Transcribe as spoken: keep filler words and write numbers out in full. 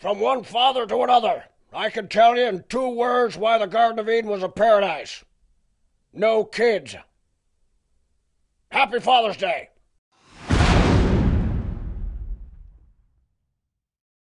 from one father to another, I can tell you in two words why the Garden of Eden was a paradise. No kids. Happy Father's Day.